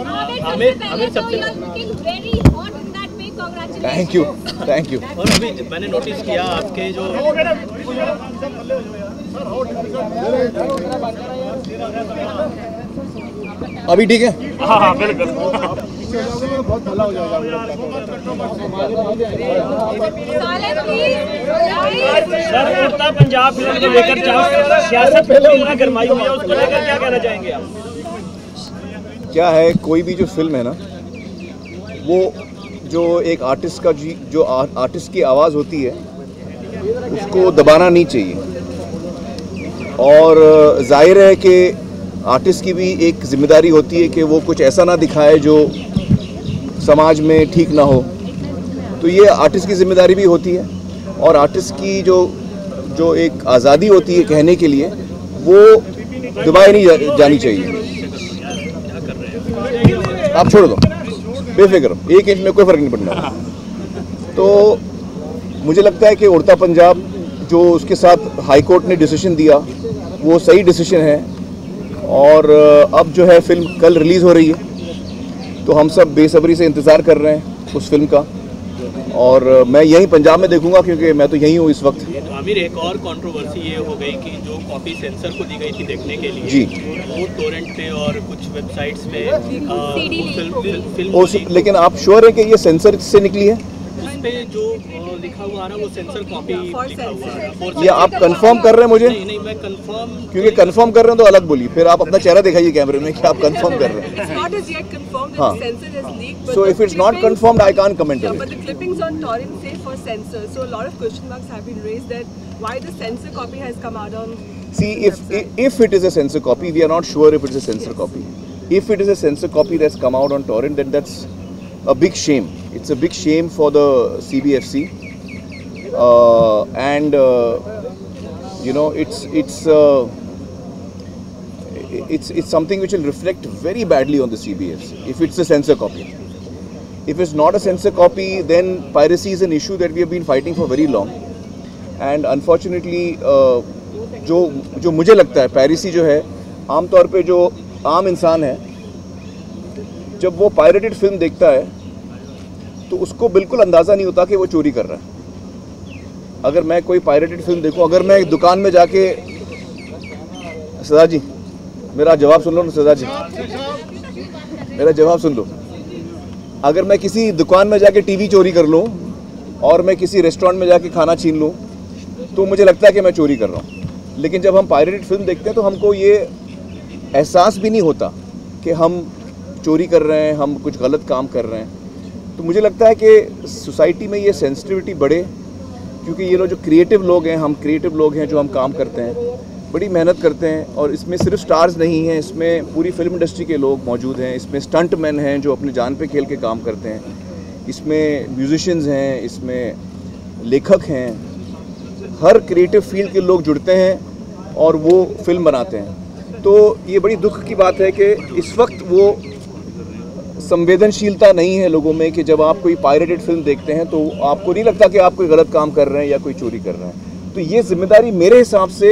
आमिर सबसे thank you और अभी मैंने नोटिस किया आपके जो अभी ठीक है हाँ बिल्कुल बहुत भला हो जाएगा। उड़ता पंजाब फिल्म को लेकर सियासत पहले उतना गरमाई हुई है, उसको लेकर क्या कहना चाहेंगे आप? क्या है, कोई भी जो फिल्म है ना, वो जो एक आर्टिस्ट का जो आर्टिस्ट की आवाज़ होती है उसको दबाना नहीं चाहिए। और जाहिर है कि आर्टिस्ट की भी एक जिम्मेदारी होती है कि वो कुछ ऐसा ना दिखाए जो समाज में ठीक ना हो, तो ये आर्टिस्ट की ज़िम्मेदारी भी होती है। और आर्टिस्ट की जो एक आज़ादी होती है कहने के लिए, वो दबाई नहीं जानी चाहिए। आप छोड़ दो, बेफिक्र, एक इंच में कोई फ़र्क नहीं पड़ना। तो मुझे लगता है कि उड़ता पंजाब जो उसके साथ हाई कोर्ट ने डिसीजन दिया वो सही डिसीजन है। और अब जो है फिल्म कल रिलीज़ हो रही है, तो हम सब बेसब्री से इंतज़ार कर रहे हैं उस फिल्म का। और मैं यहीं पंजाब में देखूंगा क्योंकि मैं तो यहीं हूँ इस वक्त। तो आमिर, एक और कंट्रोवर्सी ये हो गई कि जो कॉपी सेंसर को दी गई थी देखने के लिए जी, वो टोरेंट पे और कुछ वेबसाइट्स में लेकिन आप श्योर है कि ये सेंसर से निकली है? उस पे जो लिखा हुआ आ रहा है वो सेंसर कॉपी लिखा हुआ है। ये आप कंफर्म कर रहे हैं मुझे? नहीं, मैं कंफर्म, क्योंकि कंफर्म कर रहे हैं तो अलग बोली, फिर आप अपना चेहरा दिखाइए कैमरे में कि आप कंफर्म कर रहे हैं। हाँ, so if it's not confirmed I can't comment on it. But the clippings on torrent से for censor, so a lot of question marks have been raised that why the censor copy has come out on. See if it is a censor copy, we are not sure if it's a censor copy. If it is a censor copy that's come out on torrent, then that's a big shame. It's a big shame for the CBFC and you know it's something which will reflect very badly on the CBFC if it's a censor copy. If it's not a censor copy, then piracy is an issue that we have been fighting for very long, and unfortunately जो मुझे लगता है piracy जो है आम तौर पे जो आम इंसान है जब वो पायरेटेड फिल्म देखता है तो उसको बिल्कुल अंदाज़ा नहीं होता कि वो चोरी कर रहा है। अगर मैं कोई पायरेटेड फिल्म देखूं, अगर मैं दुकान में जाके सदा जी मेरा जवाब सुन लो ना, सदा जी मेरा जवाब सुन लो। अगर मैं किसी दुकान में जाके टीवी चोरी कर लूं और मैं किसी रेस्टोरेंट में जाके खाना छीन लूं तो मुझे लगता है कि मैं चोरी कर रहा हूँ। लेकिन जब हम पायरेटेड फिल्म देखते हैं तो हमको ये एहसास भी नहीं होता कि हम चोरी कर रहे हैं, हम कुछ गलत काम कर रहे हैं। तो मुझे लगता है कि सोसाइटी में ये सेंसिटिविटी बढ़े, क्योंकि ये लोग जो क्रिएटिव लोग हैं, हम क्रिएटिव लोग हैं जो हम काम करते हैं, बड़ी मेहनत करते हैं। और इसमें सिर्फ स्टार्स नहीं हैं, इसमें पूरी फिल्म इंडस्ट्री के लोग मौजूद हैं, इसमें स्टंट मैन हैं जो अपने जान पे खेल के काम करते हैं, इसमें म्यूजिशंस हैं, इसमें लेखक हैं, हर क्रिएटिव फील्ड के लोग जुड़ते हैं और वो फिल्म बनाते हैं। तो ये बड़ी दुख की बात है कि इस वक्त वो संवेदनशीलता नहीं है लोगों में कि जब आप कोई पायरेटेड फिल्म देखते हैं तो आपको नहीं लगता कि आप कोई गलत काम कर रहे हैं या कोई चोरी कर रहे हैं। तो ये जिम्मेदारी मेरे हिसाब से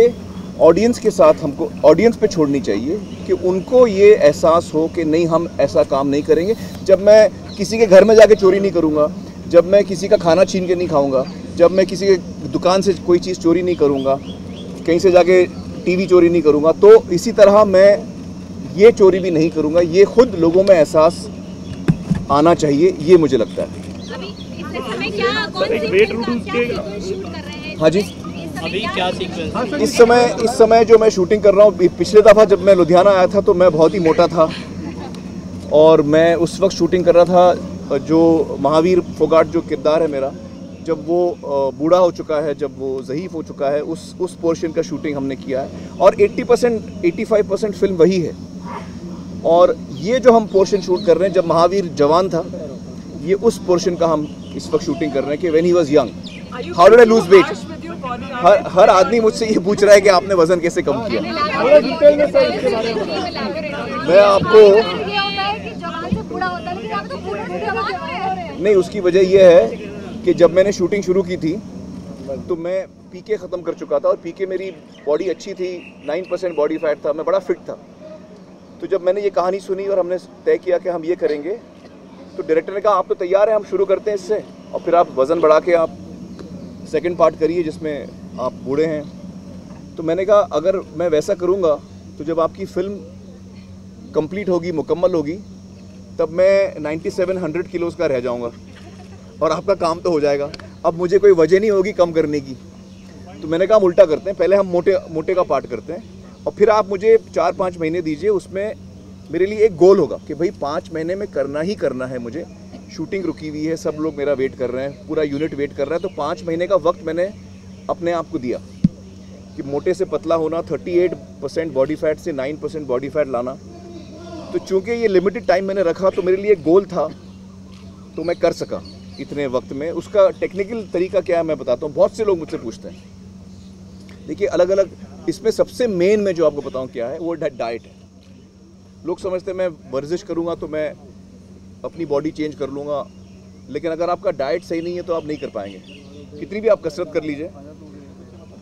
ऑडियंस के साथ हमको ऑडियंस पे छोड़नी चाहिए कि उनको ये एहसास हो कि नहीं, हम ऐसा काम नहीं करेंगे। जब मैं किसी के घर में जाके चोरी नहीं करूँगा, जब मैं किसी का खाना छीन के नहीं खाऊँगा, जब मैं किसी के दुकान से कोई चीज़ चोरी नहीं करूँगा, कहीं से जाके टीवी चोरी नहीं करूँगा, तो इसी तरह मैं ये चोरी भी नहीं करूँगा। ये खुद लोगों में एहसास आना चाहिए, ये मुझे लगता है। हाँ जी, अभी क्या सीक्वेंस इस समय जो मैं शूटिंग कर रहा हूँ, पिछले दफ़ा जब मैं लुधियाना आया था तो मैं बहुत ही मोटा था और मैं उस वक्त शूटिंग कर रहा था जो महावीर फोगाट जो किरदार है मेरा, जब वो बूढ़ा हो चुका है, जब वो ज़हीफ़ हो चुका है, उस पोर्शन का शूटिंग हमने किया है। और 85% फिल्म वही है। और ये जो हम पोर्शन शूट कर रहे हैं जब महावीर जवान था, ये उस पोर्शन का हम इस वक्त शूटिंग कर रहे हैं कि when he was young, how did I lose weight. हर आदमी मुझसे ये पूछ रहा है कि आपने वजन कैसे कम किया। मैं आपको नहीं, उसकी वजह यह है कि जब मैंने शूटिंग शुरू की थी तो मैं पीके ख़त्म कर चुका था और पीके मेरी बॉडी अच्छी थी, 9% बॉडी फैट था, मैं बड़ा फिट था। तो जब मैंने ये कहानी सुनी और हमने तय किया कि हम ये करेंगे, तो डायरेक्टर ने कहा आप तो तैयार हैं, हम शुरू करते हैं इससे, और फिर आप वज़न बढ़ा के आप सेकंड पार्ट करिए जिसमें आप बूढ़े हैं। तो मैंने कहा अगर मैं वैसा करूँगा तो जब आपकी फ़िल्म कंप्लीट होगी, मुकम्मल होगी, तब मैं 9700 किलोज़ का रह जाऊँगा और आपका काम तो हो जाएगा, अब मुझे कोई वजह नहीं होगी कम करने की। तो मैंने कहा हम उल्टा करते हैं, पहले हम मोटे का पार्ट करते हैं और फिर आप मुझे 4-5 महीने दीजिए, उसमें मेरे लिए एक गोल होगा कि भाई 5 महीने में करना ही करना है मुझे। शूटिंग रुकी हुई है, सब लोग मेरा वेट कर रहे हैं, पूरा यूनिट वेट कर रहा है, तो 5 महीने का वक्त मैंने अपने आप को दिया कि मोटे से पतला होना, 38% बॉडी फैट से 9% बॉडी फैट लाना। तो चूँकि ये लिमिटेड टाइम मैंने रखा तो मेरे लिए गोल था, तो मैं कर सका इतने वक्त में। उसका टेक्निकल तरीका क्या है मैं बताता हूँ, बहुत से लोग मुझसे पूछते हैं। देखिए अलग अलग, इसमें सबसे मेन मैं जो आपको बताऊँ क्या है वो डाइट है। लोग समझते हैं मैं वर्जिश करूँगा तो मैं अपनी बॉडी चेंज कर लूँगा, लेकिन अगर आपका डाइट सही नहीं है तो आप नहीं कर पाएंगे, कितनी भी आप कसरत कर लीजिए।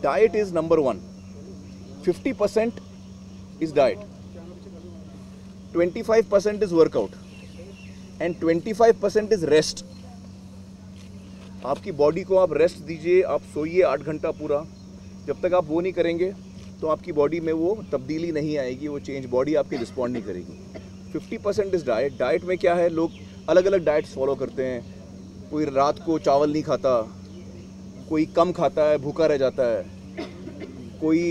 Diet is number 1, 50% is diet, 25% is workout and 25% is rest. आपकी बॉडी को आप रेस्ट दीजिए, आप सोइए 8 घंटा पूरा, जब तक आप वो नहीं करेंगे तो आपकी बॉडी में वो तब्दीली नहीं आएगी, वो चेंज बॉडी आपकी रिस्पॉन्ड नहीं करेगी। 50% इस डाइट। डाइट में क्या है, लोग अलग अलग डाइट्स फॉलो करते हैं, कोई रात को चावल नहीं खाता, कोई कम खाता है, भूखा रह जाता है, कोई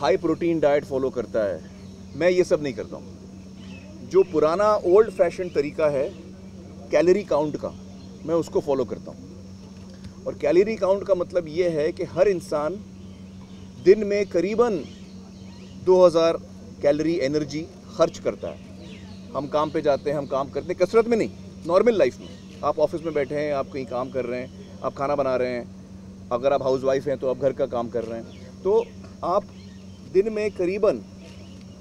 हाई प्रोटीन डाइट फॉलो करता है। मैं ये सब नहीं करता हूँ, जो पुराना ओल्ड फैशन तरीका है कैलोरी काउंट का, मैं उसको फॉलो करता हूँ। और कैलोरी काउंट का मतलब ये है कि हर इंसान दिन में करीबन 2000 कैलोरी एनर्जी खर्च करता है। हम काम पे जाते हैं, हम काम करते हैं, कसरत में नहीं, नॉर्मल लाइफ में। आप ऑफिस में बैठे हैं, आप कहीं काम कर रहे हैं, आप खाना बना रहे हैं, अगर आप हाउस वाइफ हैं तो आप घर का काम कर रहे हैं, तो आप दिन में करीबन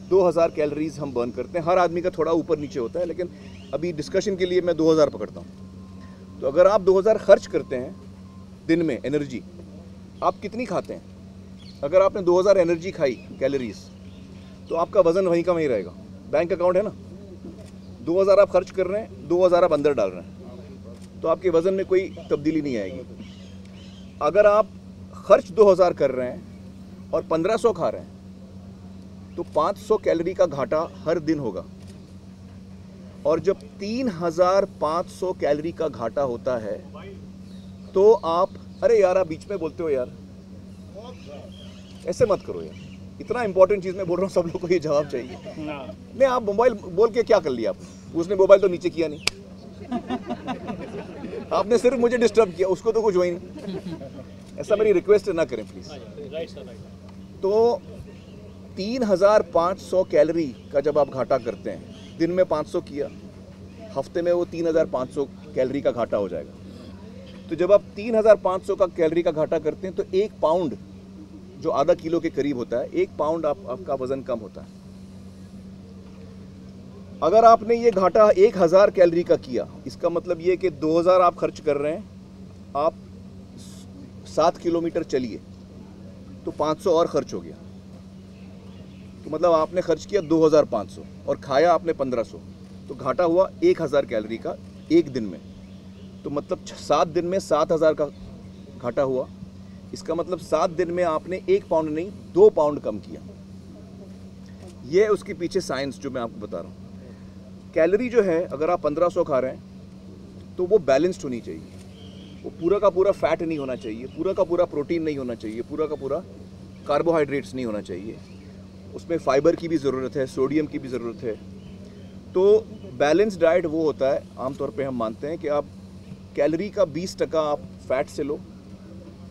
2000 कैलोरीज हम बर्न करते हैं। हर आदमी का थोड़ा ऊपर नीचे होता है, लेकिन अभी डिस्कशन के लिए मैं 2000 पकड़ता हूँ। तो अगर आप 2000 खर्च करते हैं दिन में एनर्जी, आप कितनी खाते हैं? अगर आपने 2000 एनर्जी खाई कैलोरीज तो आपका वज़न वहीं का वहीं रहेगा। बैंक अकाउंट है ना, 2000 आप खर्च कर रहे हैं, 2000 आप अंदर डाल रहे हैं, तो आपके वज़न में कोई तब्दीली नहीं आएगी। अगर आप खर्च 2000 कर रहे हैं और 1500 खा रहे हैं तो 500 कैलोरी का घाटा हर दिन होगा। और जब 3500 कैलोरी का घाटा होता है तो आप, अरे यार आप बीच में बोलते हो यार, ऐसे मत करो यार, इतना इंपॉर्टेंट चीज़ मैं बोल रहा हूँ, सब लोग को ये जवाब चाहिए नहीं। आप मोबाइल बोल के क्या कर लिया आपने? उसने मोबाइल तो नीचे किया नहीं, आपने सिर्फ मुझे डिस्टर्ब किया, उसको तो कुछ हुआ ही नहीं। ऐसा मेरी रिक्वेस्ट ना करें प्लीज़। तो 3500 कैलोरी का जब आप घाटा करते हैं, दिन में 500 किया, हफ्ते में वो 3500 कैलोरी का घाटा हो जाएगा। तो जब आप 3500 का कैलोरी का घाटा करते हैं तो 1 पाउंड जो आधा किलो के करीब होता है, 1 पाउंड आपका वजन कम होता है। अगर आपने ये घाटा 1000 कैलोरी का किया, इसका मतलब ये कि 2000 आप खर्च कर रहे हैं, आप 7 किलोमीटर चलिए तो 500 और खर्च हो गया। तो मतलब आपने खर्च किया 2500 और खाया आपने 1500, तो घाटा हुआ 1000 कैलोरी का एक दिन में। तो मतलब 7 दिन में 7000 का घाटा हुआ। इसका मतलब 7 दिन में आपने 1 पाउंड नहीं 2 पाउंड कम किया। ये उसके पीछे साइंस जो मैं आपको बता रहा हूँ। कैलोरी जो है, अगर आप 1500 खा रहे हैं तो वो बैलेंस्ड होनी चाहिए, वो पूरा का पूरा फैट नहीं होना चाहिए, पूरा का पूरा प्रोटीन नहीं होना चाहिए, पूरा का पूरा कार्बोहाइड्रेट्स नहीं होना चाहिए, उसमें फाइबर की भी ज़रूरत है, सोडियम की भी ज़रूरत है। तो बैलेंस डाइट वो होता है, आमतौर पर हम मानते हैं कि आप कैलोरी का 20% आप फैट से लो,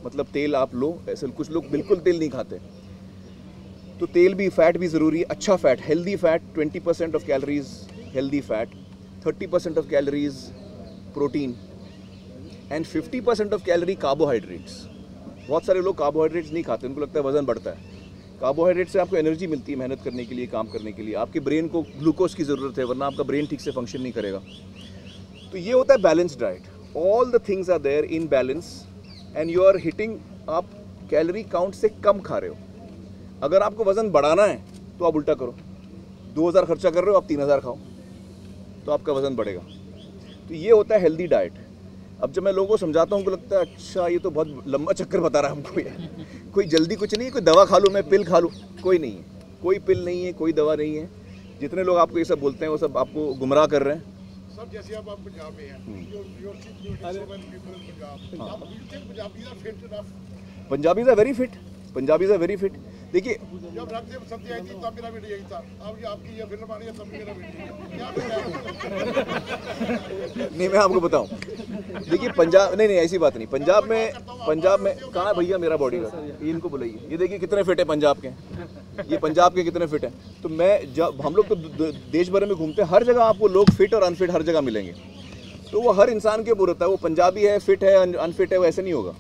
मतलब तेल आप लो। ऐसे कुछ लोग बिल्कुल तेल नहीं खाते, तो तेल भी, फैट भी ज़रूरी है, अच्छा fat, healthy fat. 20% of calories healthy fat, 30% of calories protein and 50% of calorie carbohydrates. बहुत सारे लोग कार्बोहाइड्रेट्स नहीं खाते, उनको लगता है वज़न बढ़ता है। कार्बोहाइड्रेट से आपको एनर्जी मिलती है मेहनत करने के लिए, काम करने के लिए। आपके ब्रेन को ग्लूकोज की ज़रूरत है, वरना आपका ब्रेन ठीक से फंक्शन नहीं करेगा। तो ये होता है balance diet. All the things are there in balance and you are hitting. आप कैलोरी काउंट से कम खा रहे हो। अगर आपको वज़न बढ़ाना है तो आप उल्टा करो, 2000 खर्चा कर रहे हो, आप 3000 खाओ तो आपका वज़न बढ़ेगा। तो ये होता है हेल्दी डाइट। अब जब मैं लोगों को समझाता हूँ उनको लगता है अच्छा ये तो बहुत लंबा चक्कर बता रहा है हमको यार, कोई जल्दी कुछ नहीं है, कोई दवा खा लूँ मैं, पिल खा लूँ, कोई नहीं है, कोई पिल नहीं है, कोई दवा नहीं है। जितने लोग आपको ये सब बोलते हैं वो सब आपको गुमराह कर रहे हैं। सब जैसे आप पंजाब में हैं, Punjabis are very fit, Punjabis are very fit. देखिए नहीं मैं आपको बताऊं, देखिए पंजाब नहीं ऐसी बात नहीं, पंजाब में कहाँ है भैया मेरा बॉडी का, ये इनको बुलाइए, ये देखिए कितने फिट है पंजाब के, ये पंजाब के कितने फिट हैं। तो मैं जब हम लोग तो देश भर में घूमते हैं, हर जगह आपको लोग फिट और अनफिट हर जगह मिलेंगे। तो वो हर इंसान के ऊपर होता है, वो पंजाबी है फिट है अनफिट है, वो ऐसे नहीं होगा।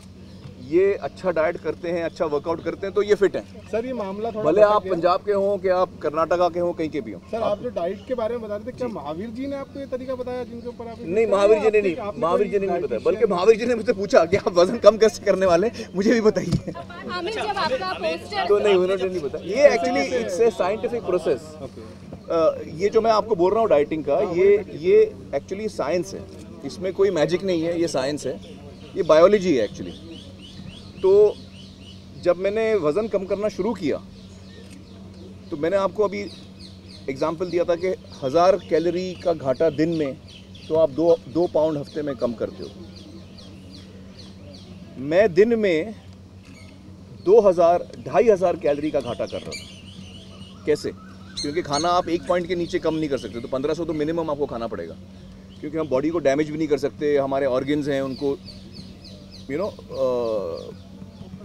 ये अच्छा डाइट करते हैं, अच्छा वर्कआउट करते हैं तो ये फिट हैं। सर ये मामला थोड़ा भले आप पंजाब के हों कि आप कर्नाटका के हों, कहीं के भी हों। सर आप जो डाइट के बारे में बता रहे थे, क्या महावीर जी ने आपको ये तरीका बताया जिनके ऊपर आप? नहीं महावीर जी ने नहीं बताया, बल्कि महावीर जी ने मुझसे पूछा कि आप वजन कम कैसे करने वाले, मुझे भी बताइए। तो नहीं उन्होंने नहीं बताया, ये actually it's a scientific process. ये जो मैं आपको बोल रहा हूँ डाइटिंग का, ये एक्चुअली साइंस है, इसमें कोई मैजिक नहीं है, ये साइंस है, ये बायोलॉजी है एक्चुअली। तो जब मैंने वज़न कम करना शुरू किया तो मैंने आपको अभी एग्जाम्पल दिया था कि 1000 कैलोरी का घाटा दिन में, तो आप दो पाउंड हफ्ते में कम करते हो। मैं दिन में 2500 कैलोरी का घाटा कर रहा हूँ। कैसे? क्योंकि खाना आप 1 पॉइंट के नीचे कम नहीं कर सकते, तो 1500 तो मिनिमम आपको खाना पड़ेगा, क्योंकि हम बॉडी को डैमेज भी नहीं कर सकते, हमारे ऑर्गन्स हैं उनको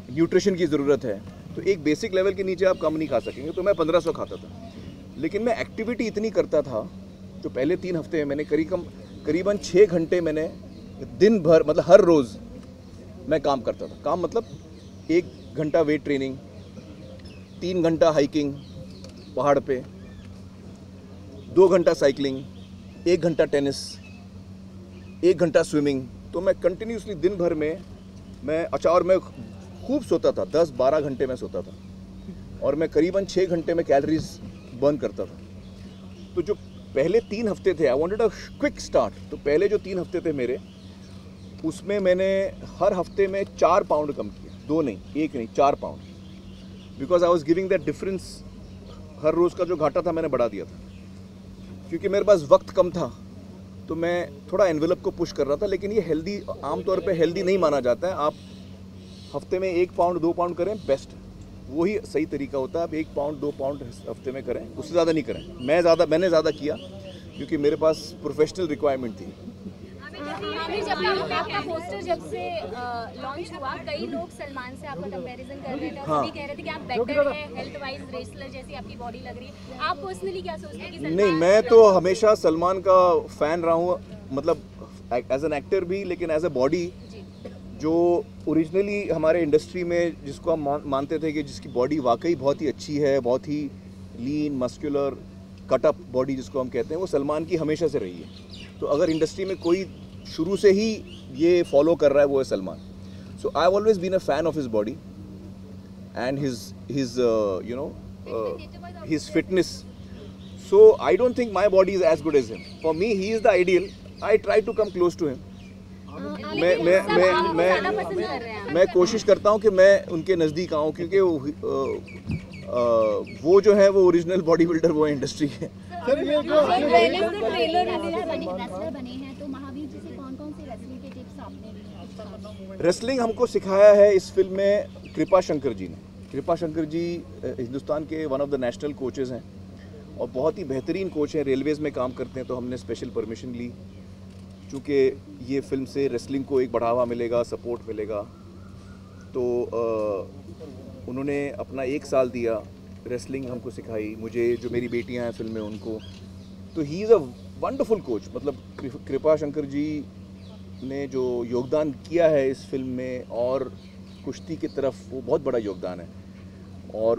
न्यूट्रिशन की ज़रूरत है, तो एक बेसिक लेवल के नीचे आप कम नहीं खा सकेंगे। तो मैं 1500 खाता था, लेकिन मैं एक्टिविटी इतनी करता था, जो पहले 3 हफ्ते में मैंने करीबन 6 घंटे मैंने दिन भर, मतलब हर रोज़ मैं काम करता था। काम मतलब 1 घंटा वेट ट्रेनिंग, 3 घंटा हाइकिंग पहाड़ पे, 2 घंटा साइकिलिंग, 1 घंटा टेनिस, 1 घंटा स्विमिंग। तो मैं कंटिन्यूसली दिन भर में मैं खूब सोता था, 10-12 घंटे मैं सोता था, और मैं करीबन 6 घंटे में कैलोरीज बर्न करता था। तो जो पहले 3 हफ्ते थे, I wanted a quick start, तो पहले जो 3 हफ्ते थे मेरे, उसमें मैंने हर हफ्ते में 4 पाउंड कम किया, 4 pound, because I was giving that difference. हर रोज़ का जो घाटा था मैंने बढ़ा दिया था, क्योंकि मेरे पास वक्त कम था, तो मैं थोड़ा एनवेलप को पुश कर रहा था। लेकिन ये हेल्दी, आमतौर पे हेल्दी नहीं माना जाता है। आप हफ्ते में 1 पाउंड 2 पाउंड करें, बेस्ट, वही सही तरीका होता है। आप 1 पाउंड 2 पाउंड हफ्ते में करें, उससे ज़्यादा नहीं करें। मैंने ज़्यादा किया क्योंकि मेरे पास प्रोफेशनल रिक्वायरमेंट थी। आपका पोस्टर जब से लॉन्च हुआ, कई लोग सलमान से आपका कंपैरिजन कर रहे थे, और सभी कह रहे थे कि आप बेटर हैं हेल्थ वाइज, रेसलर जैसी आपकी बॉडी लग रही है। आप पर्सनली क्या सोचते हैं कि सलमान? नहीं, मैं तो हमेशा सलमान का फैन रहा हूँ, मतलब एज एन एक्टर भी, लेकिन एज ए बॉडी, जो ओरिजिनली हमारे इंडस्ट्री में जिसको हम मानते थे कि जिसकी बॉडी वाकई बहुत ही अच्छी है, बहुत ही लीन मस्कुलर कटअप बॉडी जिसको हम कहते हैं, वो सलमान की हमेशा से रही है। तो अगर इंडस्ट्री में कोई शुरू से ही ये फॉलो कर रहा है, वो है Salman. So I have always been a fan of his body and his you know his fitness. So I don't think my body is as good as him. For me he is the ideal. I try to come close to him. मैं कोशिश करता हूँ कि मैं उनके नज़दीक आऊँ, क्योंकि वो जो है वो ओरिजिनल बॉडी बिल्डर, वो इंडस्ट्री है। रेसलिंग हमको सिखाया है इस फिल्म में कृपा शंकर जी ने। कृपा शंकर जी हिंदुस्तान के one of the national coaches हैं और बहुत ही बेहतरीन कोच हैं, रेलवेज़ में काम करते हैं। तो हमने स्पेशल परमिशन ली, चूँकि ये फिल्म से रेसलिंग को एक बढ़ावा मिलेगा, सपोर्ट मिलेगा। तो उन्होंने अपना 1 साल दिया, रेसलिंग हमको सिखाई, मुझे, जो मेरी बेटियाँ हैं फिल्म में, उनको। तो he is a wonderful coach. मतलब कृपा शंकर जी ने जो योगदान किया है इस फिल्म में और कुश्ती की तरफ, वो बहुत बड़ा योगदान है, और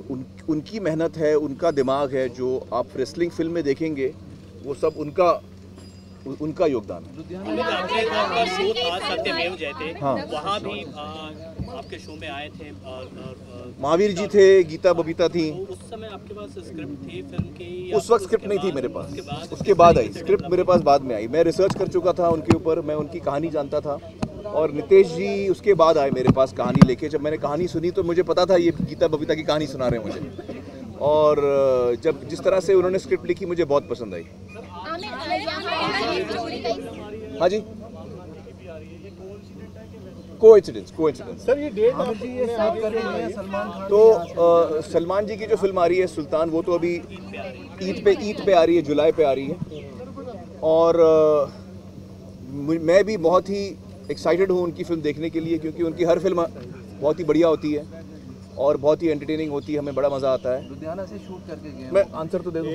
उनकी मेहनत है, उनका दिमाग है। जो आप रेसलिंग फिल्म में देखेंगे वो सब उनका उनका योगदान है। सत्यमेव जयते, वहाँ भी आपके शो में आए थे महावीर जी थे, गीता बबीता थी। उस समय आपके पास स्क्रिप्ट थी फिल्म की? उस वक्त स्क्रिप्ट नहीं थी मेरे पास, उसके बाद आई स्क्रिप्ट, मेरे पास बाद में आई। मैं रिसर्च कर चुका था उनके ऊपर, मैं उनकी कहानी जानता था और नितेश जी उसके बाद आए मेरे पास कहानी लेके। जब मैंने कहानी सुनी तो मुझे पता था ये गीता बबीता की कहानी सुना रहे हैं मुझे, और जब जिस तरह से उन्होंने स्क्रिप्ट लिखी मुझे बहुत पसंद आई। हाँ जी, कोइंसिडेंस। सर ये डेट आप ये साथ कर रहे हैं सलमान खान, तो सलमान जी की जो फिल्म आ रही है सुल्तान, वो तो अभी ईद पे आ रही है, जुलाई पे आ रही है। और मैं भी बहुत ही एक्साइटेड हूँ उनकी फिल्म देखने के लिए, क्योंकि उनकी हर फिल्म बहुत ही बढ़िया होती है और बहुत ही एंटरटेनिंग होती है, हमें बड़ा मज़ा आता है। लुधियाना से शूट करके गए, मैं आंसर तो दे दूँ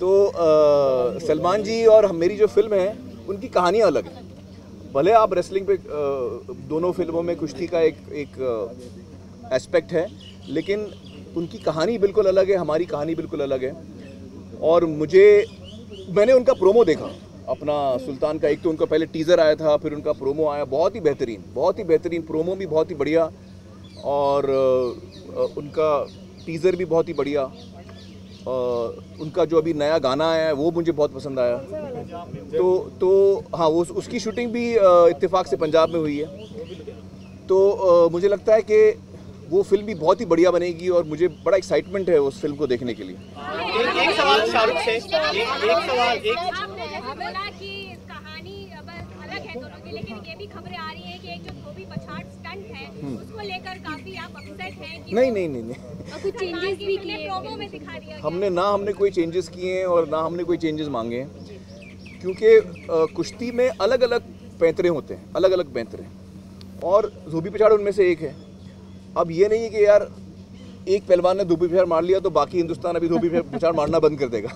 तो सलमान जी और मेरी जो फिल्म है उनकी कहानियाँ अलग हैं। भले आप रेसलिंग पे दोनों फिल्मों में कुश्ती का एक एस्पेक्ट है, लेकिन उनकी कहानी बिल्कुल अलग है, हमारी कहानी बिल्कुल अलग है। और मैंने उनका प्रोमो देखा अपना सुल्तान का, एक तो उनका पहले टीज़र आया था, फिर उनका प्रोमो आया, बहुत ही बेहतरीन प्रोमो भी बहुत ही बढ़िया, और उनका टीज़र भी बहुत ही बढ़िया। उनका जो अभी नया गाना आया है वो मुझे बहुत पसंद आया। तो हाँ, उसकी शूटिंग भी इत्तेफाक से पंजाब में हुई है। तो मुझे लगता है कि वो फिल्म भी बहुत ही बढ़िया बनेगी और मुझे बड़ा एक्साइटमेंट है उस फिल्म को देखने के लिए। एक सवाल कि कहानी अलग है दोनों की, लेकिन ये भी खबरें आ रही हैं कि एक जो धोबी पछाड़ स्टंट है उसको लेकर काफी आप अपसेट हैं कि? नहीं, और कुछ चेंजेस भी किए प्रोमो में दिखा दिया। हमने कोई चेंजेस किए हैं और ना हमने कोई चेंजेस मांगे हैं, क्योंकि कुश्ती में अलग अलग पैंतरे होते हैं, अलग अलग पैंतरे, और धोबी पछाड़ उनमें से एक है। अब ये नहीं है कि यार एक पहलवान ने धोबी पछाड़ मार लिया तो बाकी हिंदुस्तान अभी धोबी पछाड़ मारना बंद कर देगा।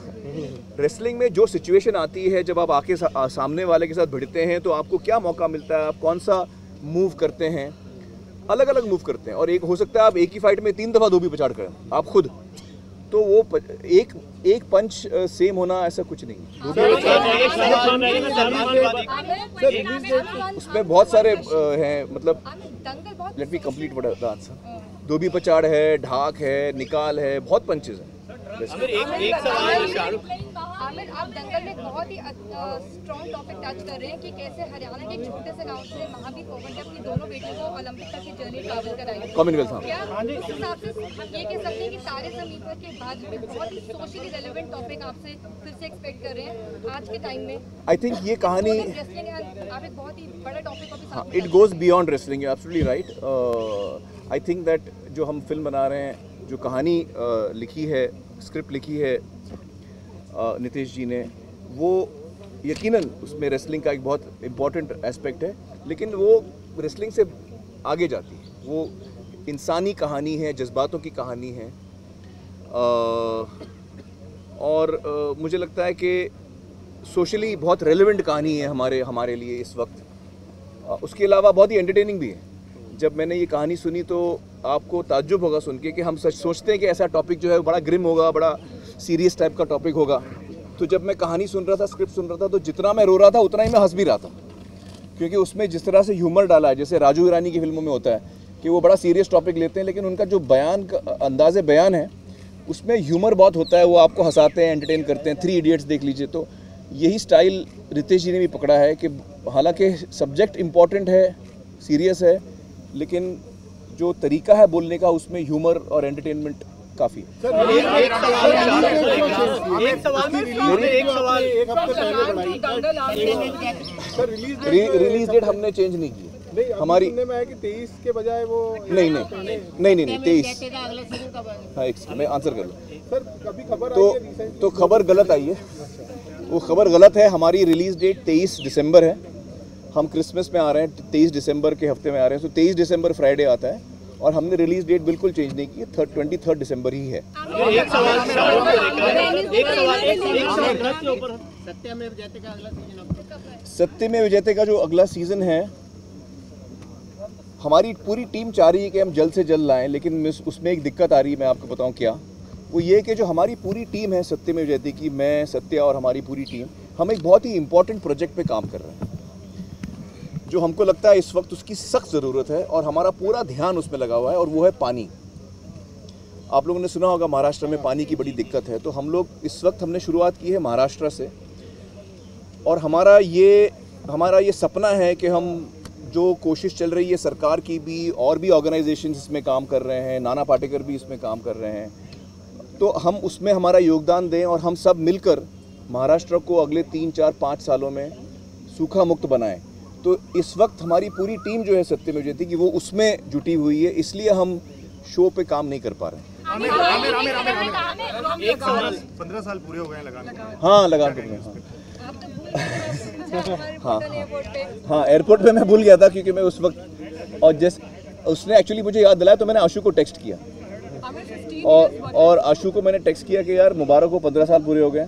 रेसलिंग में जो सिचुएशन आती है, जब आप आके सामने वाले के साथ भिड़ते हैं तो आपको क्या मौका मिलता है, आप कौन सा मूव करते हैं, अलग अलग मूव करते हैं। और एक हो सकता है आप एक ही फाइट में 3 दफ़ा धोबी पछाड़ करें आप खुद, तो वो एक पंच सेम होना ऐसा कुछ नहीं। उसमें बहुत सारे हैं, मतलब let me complete what the answer. धोबी पछाड़ है, ढाक है, निकाल है, बहुत पंचेज हैं। आमिर, एक सवाल शाहरुख, आप दंगल में बहुत ही स्ट्रॉन्ग टॉपिक टच कर रहे हैं कि कैसे हरियाणा के छोटे से गांव से महावीर फोगट ने अपनी दोनों बेटियों को ओलंपिक तक की जर्नी ट्रैवल कराई। कॉमनवेल्थ हम ये कह सकते हैं कि सारे समीक्षा के बाद में बहुत ही सोशली रेलेवेंट टॉपिक आपसे फिर से एक्सपेक्ट कर रहे हैं आज के टाइम में? आई थिंक ये कहानी आप एक बहुत ही बड़ा topic, it goes beyond wrestling, you absolutely right. I think that जो हम फिल्म बना रहे हैं, जो कहानी लिखी है, स्क्रिप्ट लिखी है नितेश जी ने, वो यकीनन उसमें रेसलिंग का एक बहुत इम्पॉर्टेंट एस्पेक्ट है, लेकिन वो रेसलिंग से आगे जाती है। वो इंसानी कहानी है, जज्बातों की कहानी है, और मुझे लगता है कि सोशली बहुत रेलेवेंट कहानी है हमारे लिए इस वक्त। उसके अलावा बहुत ही एंटरटेनिंग भी है। जब मैंने ये कहानी सुनी तो आपको ताज्जुब होगा सुन के कि हम सच सोचते हैं कि ऐसा टॉपिक जो है बड़ा ग्रिम होगा, बड़ा सीरियस टाइप का टॉपिक होगा। तो जब मैं कहानी सुन रहा था, स्क्रिप्ट सुन रहा था, तो जितना मैं रो रहा था उतना ही मैं हंस भी रहा था, क्योंकि उसमें जिस तरह से ह्यूमर डाला है, जैसे राजू हिरानी की फिल्मों में होता है कि वो बड़ा सीरियस टॉपिक लेते हैं, लेकिन उनका जो बयान का अंदाज़ बयान है उसमें ह्यूमर बहुत होता है, वो आपको हंसाते हैं, एंटरटेन करते हैं। 3 Idiots देख लीजिए, तो यही स्टाइल नितेश जी ने भी पकड़ा है कि हालाँकि सब्जेक्ट इम्पॉर्टेंट है, सीरियस है, लेकिन जो तरीका है बोलने का उसमें ह्यूमर और एंटरटेनमेंट काफ़ी। रिलीज डेट हमने चेंज नहीं की हमारी, कि 23 के बजाय वो नहीं 23। हाँ, एक मैं आंसर कर लूँ तो खबर गलत आई है, वो खबर गलत है। हमारी रिलीज डेट 23 दिसंबर है, हम क्रिसमस में आ रहे हैं, 23 दिसंबर के हफ्ते में आ रहे हैं, तो 23 दिसंबर फ्राइडे आता है, और हमने रिलीज डेट बिल्कुल चेंज नहीं की है, 23 दिसंबर ही है। सत्यमेव जयते का जो अगला सीज़न है, हमारी पूरी टीम चाह रही है कि हम जल्द से जल्द लाएं, लेकिन उसमें एक दिक्कत आ रही है, मैं आपको बताऊं क्या। वो ये कि जो हमारी पूरी टीम है सत्यमेव जयते की, मैं, सत्य और हमारी पूरी टीम, हम एक बहुत ही इम्पॉर्टेंट प्रोजेक्ट पे काम कर रहे हैं जो हमको लगता है इस वक्त उसकी सख्त ज़रूरत है और हमारा पूरा ध्यान उसमें लगा हुआ है, और वो है पानी। आप लोगों ने सुना होगा महाराष्ट्र में पानी की बड़ी दिक्कत है, तो हम लोग इस वक्त हमने शुरुआत की है महाराष्ट्र से, और हमारा ये सपना है कि हम जो कोशिश चल रही है सरकार की भी, और भी ऑर्गेनाइजेशंस इसमें काम कर रहे हैं, नाना पाटेकर भी इसमें काम कर रहे हैं, तो हम उसमें हमारा योगदान दें और हम सब मिलकर महाराष्ट्र को अगले 3, 4, 5 सालों में सूखा मुक्त बनाएं। तो इस वक्त हमारी पूरी टीम जो है सत्यमेव जयते कि वो उसमें जुटी हुई है, इसलिए हम शो पे काम नहीं कर पा रहे। एक 15 साल पूरे हो गए हैं लगान को। हाँ, लगान को। हाँ, एयरपोर्ट पे मैं भूल गया था क्योंकि मैं उस वक्त, और उसने एक्चुअली मुझे याद दिलाया तो मैंने आशु को टेक्स्ट किया, और आशु को मैंने टेक्स्ट किया कि यार मुबारक को 15 साल पूरे हो गए,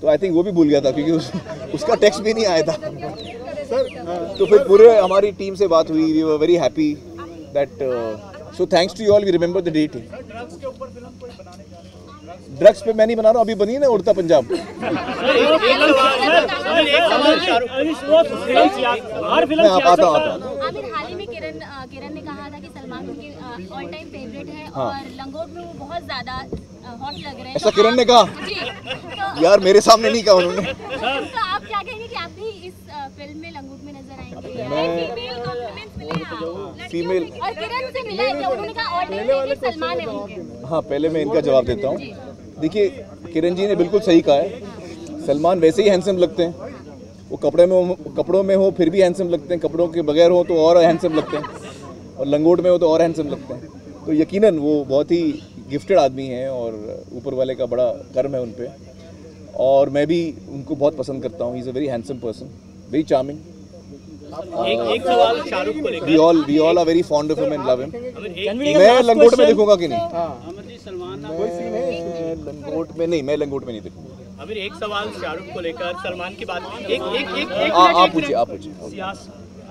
तो आई थिंक वो भी भूल गया था क्योंकि उसका टेक्स्ट भी नहीं आया था सर। तो फिर पूरे हमारी टीम से बात हुई, we were very happy that, so thanks to you all, we remember the date. Drugs पे मैं नहीं बना रहा हूँ, अभी बनी है ना उड़ता पंजाब। आप आता आमिर, हाल ही में किरण ने कहा था कि सलमान उनके ऑल टाइम फेवरेट है और लंगोट में वो बहुत ज्यादा हॉट लग रहे हैं, ऐसा किरण ने कहा। यार मेरे सामने नहीं कहा उन्होंने। तो आप क्या कहेंगे कि आप भी इस फिल्म में लंगोट में नजर आएंगे? फीमेल से मिला है, उन्होंने कहा सलमान है। हाँ, पहले मैं इनका जवाब देता हूँ। देखिए, किरण जी ने बिल्कुल सही कहा है, सलमान वैसे ही हैंडसम लगते हैं, वो कपड़ों में हो फिर भी हैंडसम लगते हैं, कपड़ों के बगैर हो तो और हैंडसम लगते हैं, और लंगोट में हो तो और हैंडसम लगते हैं। तो यकीनन वो बहुत ही गिफ्टेड आदमी हैं और ऊपर वाले का बड़ा कर्म है उन पर, और मैं भी उनको बहुत पसंद करता हूँ। Is a very handsome person, very charming. एक सवाल शाहरुख को लेकर, we all are very fond of him and love him। मैं लंगोट में देखूंगा कि नहीं? अमर जी, सलमान कोई सीन है लंगोट में? नहीं, मैं लंगोट में नहीं देखूंगा। अभी एक सवाल शाहरुख को लेकर, सलमान की बात, एक आप पूछिए।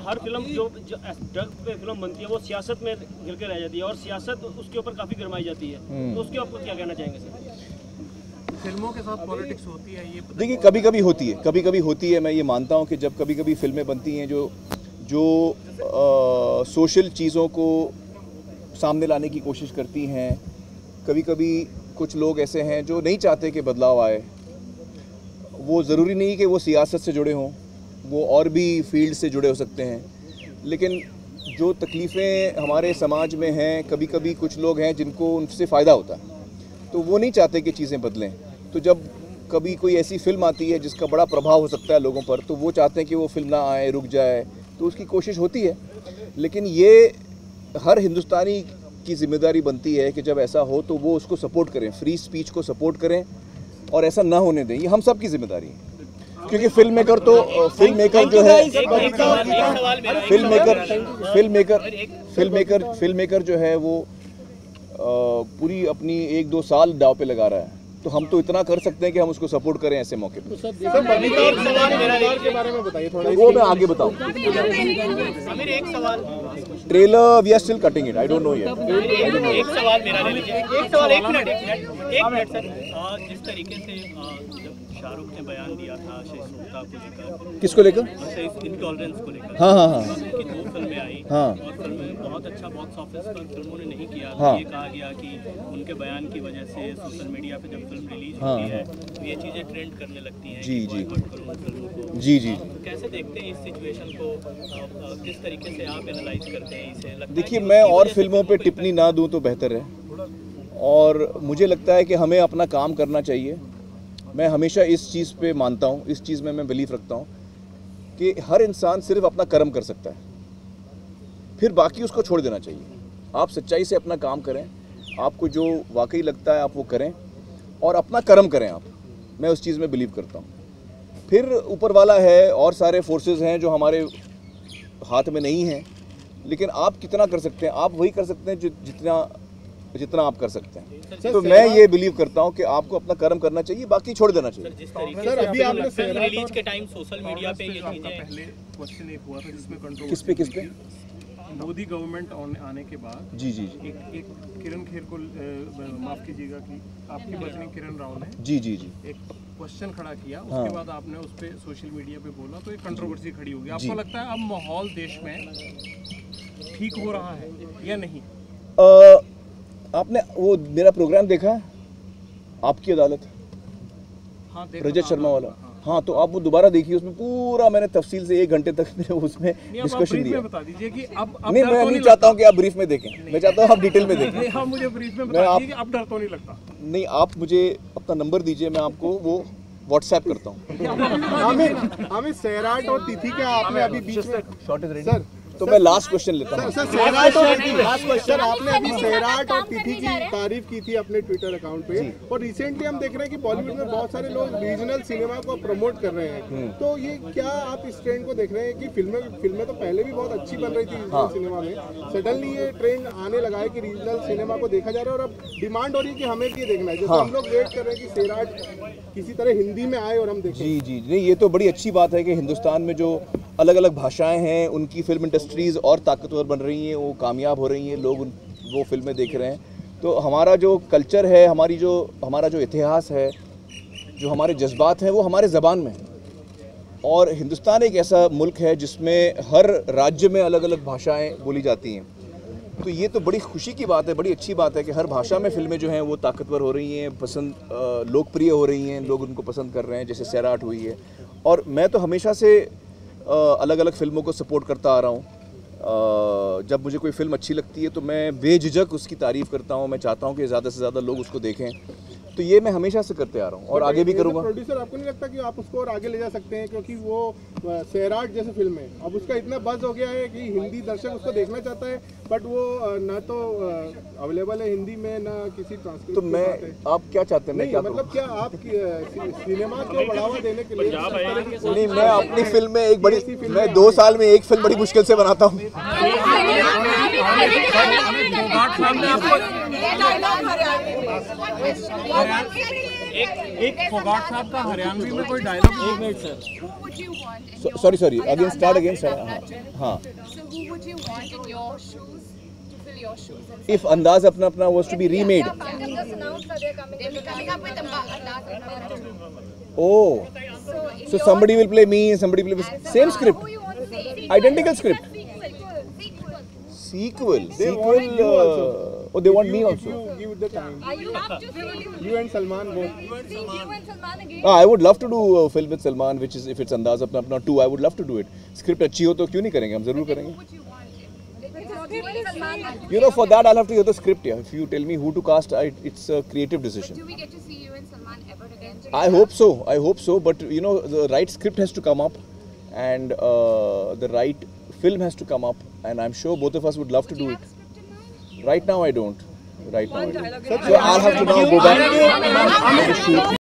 हर फिल्म जो ड्रग्स पे फिल्म बनती है वो सियासत में घिर के रह जाती है और सियासत उसके ऊपर काफी गरमाई जाती है, तो उसके ऊपर क्या कहना चाहेंगे सर? फिल्मों के साथ पॉलिटिक्स होती है, ये देखिए कभी कभी होती है। मैं ये मानता हूँ कि जब कभी कभी फिल्में बनती हैं जो सोशल चीज़ों को सामने लाने की कोशिश करती हैं, कभी कभी कुछ लोग ऐसे हैं जो नहीं चाहते कि बदलाव आए, वो ज़रूरी नहीं कि वो सियासत से जुड़े हों, वो और भी फील्ड से जुड़े हो सकते हैं, लेकिन जो तकलीफ़ें हमारे समाज में हैं, कभी कभी कुछ लोग हैं जिनको उनसे फ़ायदा होता है, तो वो नहीं चाहते कि चीज़ें बदलें। तो जब कभी कोई ऐसी फिल्म आती है जिसका बड़ा प्रभाव हो सकता है लोगों पर, तो वो चाहते हैं कि वो फिल्म ना आए, रुक जाए, तो उसकी कोशिश होती है। लेकिन ये हर हिंदुस्तानी की जिम्मेदारी बनती है कि जब ऐसा हो तो वो उसको सपोर्ट करें, फ्री स्पीच को सपोर्ट करें और ऐसा ना होने दें, ये हम सब की जिम्मेदारी है, क्योंकि फिल्म मेकर जो है वो पूरी अपनी 1-2 साल दाव पे लगा रहा है, तो हम तो इतना कर सकते हैं कि हम उसको सपोर्ट करें ऐसे मौके पे। सर, के बारे में बताइए थोड़ा, वो मैं आगे बताऊँ। Trailer we are still cutting it, I don't know yet. एक सवाल मेरा, जिस तरीके से शाहरुख ने बयान दिया था किसको लेकर, इनटॉलरेंस को लेकर, हाँ, कि 2 फिल्में आई, हाँ, बहुत अच्छा बॉक्स ऑफिस पर फिल्मों ने नहीं किया, हाँ, ये कहा गया कि उनके बयान की वजह से सोशल मीडिया पे जब फिल्म रिलीज होती है तो ये चीज़ें ट्रेंड करने लगती हैं, जी। तो कैसे देखते हैं इस सिचुएशन को, किस तरीके से आप एनालाइज करते हैं इसे? देखिए, मैं और फिल्मों पर टिप्पणी ना दूँ तो बेहतर है, और मुझे लगता है कि हमें अपना काम करना चाहिए। मैं हमेशा इस चीज़ पर मानता हूँ, इस चीज़ में मैं बिलीफ रखता हूँ कि हर इंसान सिर्फ अपना कर्म कर सकता है, फिर बाकी उसको छोड़ देना चाहिए। आप सच्चाई से अपना काम करें, आपको जो वाकई लगता है आप वो करें और अपना कर्म करें आप, मैं उस चीज़ में बिलीव करता हूँ। फिर ऊपर वाला है और सारे फोर्सेस हैं जो हमारे हाथ में नहीं हैं, लेकिन आप कितना कर सकते हैं, आप वही कर सकते हैं जितना आप कर सकते हैं। तो मैं ये बिलीव करता हूँ कि आपको अपना कर्म करना चाहिए, बाकी छोड़ देना चाहिए। सर, अभी आपने फिल्म रिलीज के टाइम सोशल मीडिया पे ये चीजें, किस पे मोदी गवर्नमेंट आने के बाद जी जी जी एक किरण खेर को माफ कीजिएगा कि आपकी पत्नी किरण राव ने जी जी जी एक क्वेश्चन खड़ा किया, उसके बाद आपने उस पर सोशल मीडिया पे बोला तो एक कंट्रोवर्सी खड़ी होगी। आपको लगता है अब माहौल देश में ठीक हो रहा है या नहीं? आपने वो मेरा प्रोग्राम देखा आपकी अदालत, हाँ, रजत शर्मा वाला, हाँ तो आप वो दोबारा देखिए, उसमें पूरा मैंने तफसील से 1 घंटे तक मैंने उसमें डिस्कशन दिया। बता दीजिए कि अब नहीं, मैं नहीं चाहता हूँ कि आप ब्रीफ में देखें, मैं चाहता हूँ आप डिटेल में देखें। हाँ मुझे ब्रीफ में बता दीजिए कि आप डर तो नहीं लगता। नहीं आप मुझे अपना नंबर दीजिए, मैं आपको वो व्हाट्सएप करता हूँ। आमिर सैराट और तिथि का आपने अभी बीच में शॉर्टेज रेडी सर, तो मैं लास्ट क्वेश्चन लेता हूँ। सर आपने अभी सैराट और तिथि की तारीफ की थी अपने ट्विटर अकाउंट पे, और रिसेंटली हम देख रहे हैं कि बॉलीवुड में बहुत सारे लोग रीजनल सिनेमा को प्रमोट कर रहे हैं, तो ये क्या आप इस ट्रेंड को देख रहे हैं कि फिल्में तो पहले भी बहुत अच्छी बन रही थी रीजनल सिनेमा में, सडनली ये ट्रेंड आने लगा है कि रीजनल सिनेमा को देखा जा रहा है और अब डिमांड हो रही है कि हमें ये देखना है, जैसे हम लोग वेट कर रहे हैं कि सैराट किसी तरह हिंदी में आए और हम देखें। जी जी नहीं ये तो बड़ी अच्छी बात है कि हिंदुस्तान में जो अलग अलग भाषाएं हैं उनकी फिल्म इंडस्ट्रीज़ और ताकतवर बन रही हैं, वो कामयाब हो रही हैं, लोग वो फिल्में देख रहे हैं। तो हमारा जो कल्चर है, हमारा जो इतिहास है, जो हमारे जज्बात हैं वो हमारे ज़बान में है। और हिंदुस्तान एक ऐसा मुल्क है जिसमें हर राज्य में अलग अलग भाषाएं बोली जाती हैं, तो ये तो बड़ी खुशी की बात है, बड़ी अच्छी बात है कि हर भाषा में फिल्में जो हैं वो ताकतवर हो रही हैं, पसंद लोकप्रिय हो रही हैं, लोग उनको पसंद कर रहे हैं, जैसे सैराट हुई है। और मैं तो हमेशा से अलग अलग फिल्मों को सपोर्ट करता आ रहा हूँ। जब मुझे कोई फिल्म अच्छी लगती है तो मैं बेझिझक उसकी तारीफ़ करता हूँ, मैं चाहता हूँ कि ज़्यादा से ज़्यादा लोग उसको देखें, तो ये मैं हमेशा से करते आ रहा हूँ और आगे भी करूँगा। प्रोड्यूसर आपको नहीं लगता कि आप उसको और आगे ले जा सकते हैं, क्योंकि वो सैराट जैसी फिल्म है अब उसका इतना बज़ हो गया है कि हिंदी दर्शक उसको देखना चाहता है, बट वो ना तो अवेलेबल है हिंदी में ना किसी ट्रांसलेट। तो मैं आप क्या चाहते हैं, मैं क्या मतलब क्या आप सिनेमा को बढ़ावा देने के लिए? नहीं मैं अपनी फिल्म में एक बड़ी, मैं 2 साल में एक फिल्म बड़ी मुश्किल से बनाता हूँ। एक फोगाट साहब का हरियाणवी में कोई डायलॉग है sir, sorry again start again sir. हाँ If Andaz Apna Apna was to be remade, oh, so somebody will play me, somebody will play same script, identical script, sequel. Oh, they want me also. You give the time. Are you up to film? You and Salman both. You and Salman again. I would love to do a film with Salman, which is if it's Andaz Apna Apna 2, I would love to do it. Script अच्छी हो तो क्यों नहीं करेंगे, हम जरूर करेंगे। You know, for that I'll have to hear the script. Yeah, if you tell me who to cast, it's a creative decision. Do we get to see you and Salman ever again? I hope so. I hope so. But you know, the right script has to come up, and the right film has to come up, and I'm sure both of us would love to do it. Right now I don't. Right now I don't. So I'll have to now go back to the shoot.